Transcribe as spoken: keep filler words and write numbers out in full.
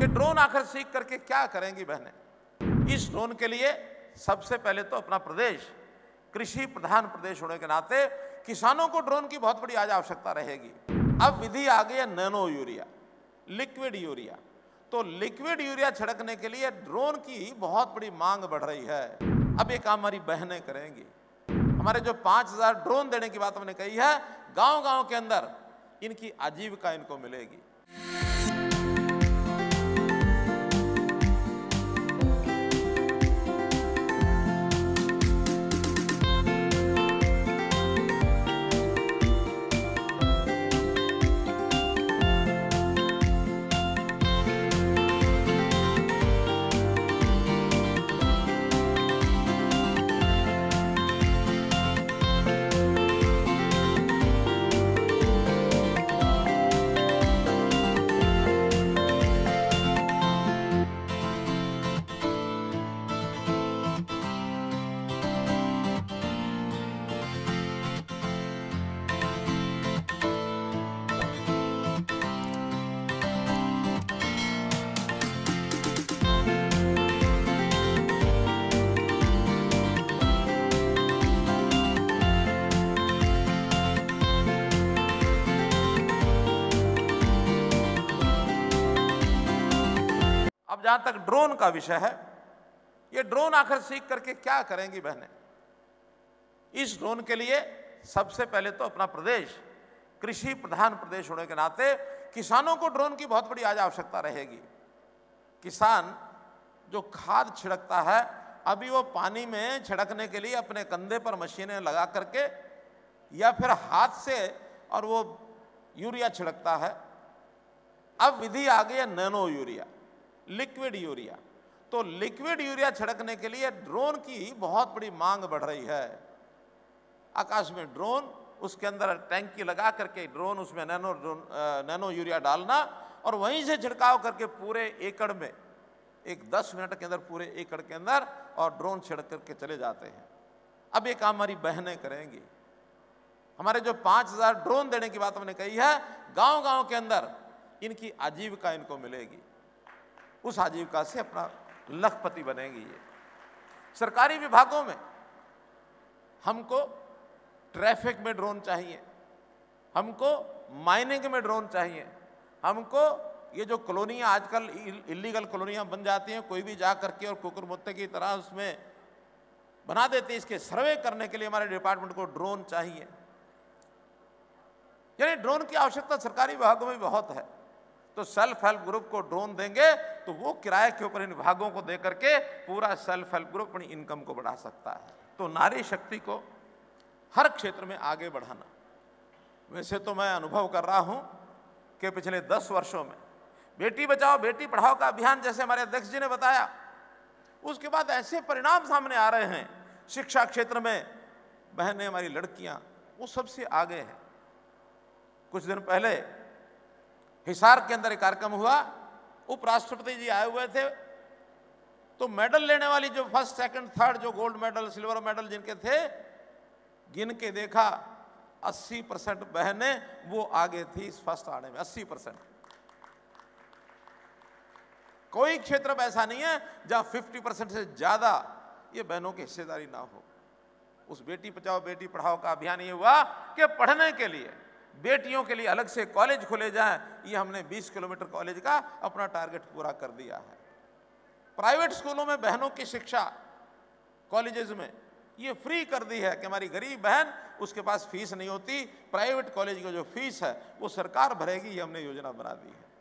कि ड्रोन आखिर सीख करके क्या करेंगी बहनें। इस ड्रोन के लिए सबसे पहले तो अपना प्रदेश कृषि प्रधान प्रदेश होने के नाते किसानों को ड्रोन की बहुत बड़ी आज आवश्यकता रहेगी। अब विधि आ गई है नैनो यूरिया, लिक्विड यूरिया। तो लिक्विड यूरिया छिड़कने के लिए ड्रोन की बहुत बड़ी मांग बढ़ रही है। अब ये काम हमारी बहनें करेंगी। हमारे जो पाँच हजार ड्रोन देने की बात हमने कही है, गांव गांव के अंदर इनकी आजीविका इनको मिलेगी। जहाँ तक ड्रोन का विषय है, ये ड्रोन आखिर सीख करके क्या करेंगी बहनें। इस ड्रोन के लिए सबसे पहले तो अपना प्रदेश कृषि प्रधान प्रदेश होने के नाते किसानों को ड्रोन की बहुत बड़ी आज आवश्यकता रहेगी। किसान जो खाद छिड़कता है, अभी वो पानी में छिड़कने के लिए अपने कंधे पर मशीनें लगा करके या फिर हाथ से और वो यूरिया छिड़कता है। अब विधि आ गई है नैनो यूरिया, लिक्विड यूरिया। तो लिक्विड यूरिया छिड़कने के लिए ड्रोन की बहुत बड़ी मांग बढ़ रही है। आकाश में ड्रोन, उसके अंदर टैंकी लगा करके ड्रोन, उसमें नैनो ड्रोन नैनो यूरिया डालना और वहीं से छिड़काव करके पूरे एकड़ में एक दस मिनट के अंदर पूरे एकड़ के अंदर और ड्रोन छिड़क करके चले जाते हैं। अब ये काम हमारी बहनें करेंगी। हमारे जो पाँच हजार ड्रोन देने की बात हमने कही है, गाँव गाँव के अंदर इनकी आजीविका इनको मिलेगी। उस आजीविका से अपना लखपति बनेंगी। ये सरकारी विभागों में हमको ट्रैफिक में ड्रोन चाहिए, हमको माइनिंग में ड्रोन चाहिए, हमको ये जो कॉलोनियाँ आजकल इलीगल कॉलोनियाँ बन जाती हैं, कोई भी जा करके और कुकुर मुत्ते की तरह उसमें बना देते हैं, इसके सर्वे करने के लिए हमारे डिपार्टमेंट को ड्रोन चाहिए। यानी ड्रोन की आवश्यकता सरकारी विभागों में बहुत है। तो सेल्फ हेल्प ग्रुप को ड्रोन देंगे तो वो किराए के ऊपर इन विभागों को दे करके पूरा सेल्फ हेल्प ग्रुप अपनी इनकम को बढ़ा सकता है। तो नारी शक्ति को हर क्षेत्र में आगे बढ़ाना। वैसे तो मैं अनुभव कर रहा हूँ कि पिछले दस वर्षों में बेटी बचाओ बेटी पढ़ाओ का अभियान, जैसे हमारे अध्यक्ष जी ने बताया, उसके बाद ऐसे परिणाम सामने आ रहे हैं। शिक्षा क्षेत्र में बहनें, हमारी लड़कियाँ वो सबसे आगे हैं। कुछ दिन पहले हिसार के अंदर एक कार्यक्रम हुआ, उपराष्ट्रपति जी आए हुए थे। तो मेडल लेने वाली जो फर्स्ट सेकंड थर्ड, जो गोल्ड मेडल सिल्वर मेडल जिनके थे, गिन के देखा अस्सी परसेंट बहने वो आगे थी इस फर्स्ट आने में। अस्सी परसेंट। कोई क्षेत्र में ऐसा नहीं है जहां पचास परसेंट से ज्यादा ये बहनों की हिस्सेदारी ना हो। उस बेटी बचाओ बेटी पढ़ाओ का अभियान ये हुआ कि पढ़ने के लिए बेटियों के लिए अलग से कॉलेज खोले जाएं। ये हमने बीस किलोमीटर कॉलेज का अपना टारगेट पूरा कर दिया है। प्राइवेट स्कूलों में बहनों की शिक्षा कॉलेजेस में ये फ्री कर दी है कि हमारी गरीब बहन, उसके पास फीस नहीं होती, प्राइवेट कॉलेज की जो फीस है वो सरकार भरेगी। ये हमने योजना बना दी है।